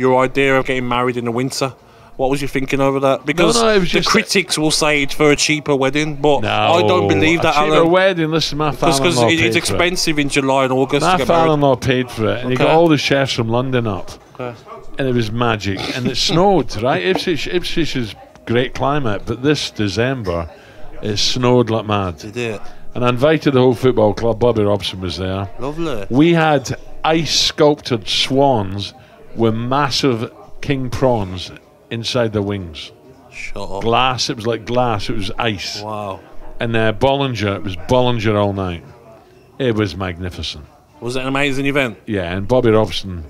your idea of getting married in the winter. What was you thinking over that? Because the critics will say it's for a cheaper wedding, but I don't believe that. A cheaper wedding, listen, my father-in-law paid for it. Because it's expensive in July and August. My father-in-law paid for it, and he got all the chefs from London up, and it was magic. And it snowed, right? Ipswich is great climate, but this December it snowed like mad. Did it? And I invited the whole football club. Bobby Robson was there. Lovely. We had ice-sculpted swans with massive king prawns inside the wings. Shut up. Glass, it was like glass, it was ice. Wow. And Bollinger, it was Bollinger all night. It was magnificent. Was it an amazing event? Yeah, and Bobby Robson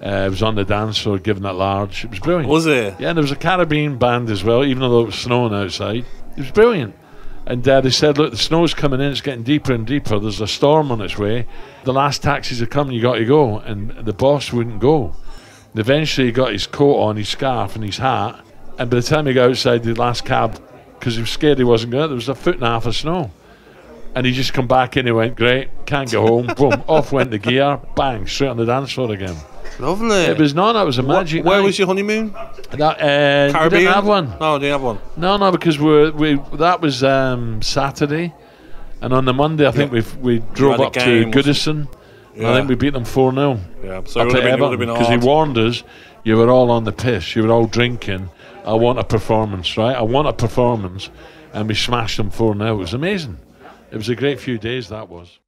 was on the dance floor giving it large. It was brilliant. Was it? Yeah, and there was a Caribbean band as well, even though it was snowing outside. It was brilliant. And they said, look, the snow's coming in, it's getting deeper and deeper, there's a storm on its way, the last taxis are coming, you got to go. And the boss wouldn't go. And eventually he got his coat on, his scarf and his hat, and by the time he got outside the last cab, because he was scared he wasn't going, there was 1.5 foot of snow. And he just come back in, he went, great, can't get home, boom, off went the gear, bang, straight on the dance floor again. Lovely. It was it was a magic night. Where was your honeymoon? Caribbean? We didn't have one. No, didn't have one. No, no, because that was Saturday, and on the Monday I think we drove up to Goodison. Yeah. I think we beat them 4-0. Yeah, so it would have been hard. Because he warned us, you were all on the piss, you were all drinking, I want a performance, right? I want a performance, and we smashed them 4-0. It was amazing. It was a great few days, that was.